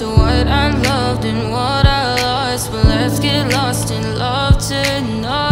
What I loved and what I lost, but let's get lost in love tonight.